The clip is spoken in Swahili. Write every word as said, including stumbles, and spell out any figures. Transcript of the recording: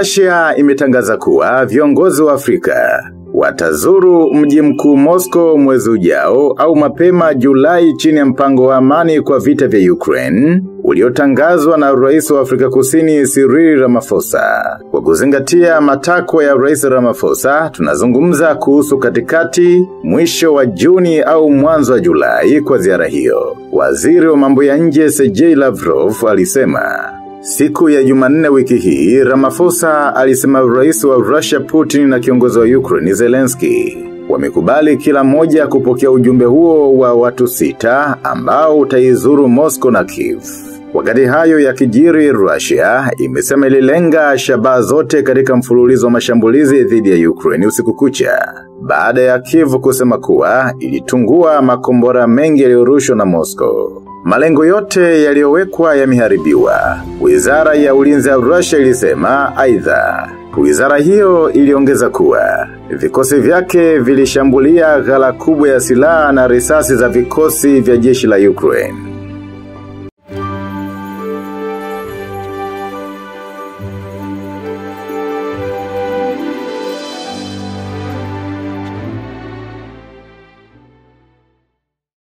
Russia imetangaza kuwa viongozi wa Afrika watazuru mji mkuu Moscow mwezi ujao au mapema Julai chini ya mpango wa amani kwa vita vya Ukraine uliotangazwa na Rais wa Afrika Kusini Cyril Ramaphosa. Kwa kuzingatia matakwa ya Rais Ramaphosa, tunazungumza kuhusu katikati, mwisho wa Juni au mwanzo wa Julai kwa ziara hiyo. Waziri wa mambo ya nje Sergey Lavrov alisema siku ya Jumanne wiki hii, Ramaphosa alisema Rais wa Russia Putin na kiongozi wa Ukraine Zelensky wamekubali kila moja kupokea ujumbe huo wa watu sita ambao utaizuru Moscow na Kyiv. Wakati hayo ya kijiri, Russia imesema ililenga shabaha zote katika mfululizo wa mashambulizi dhidi ya Ukraine usiku kucha, baada ya Kyiv kusema kuwa ilitungua makombora mengi yaliyorushwa na Moscow. Malengo yote yaliyowekwa yameharibiwa, Wizara ya Ulinzi ya Russia ilisema. Aidha, wizara hiyo iliongeza kuwa vikosi vyake vilishambulia ghala kubwa ya silaha na risasi za vikosi vya jeshi la Ukraine.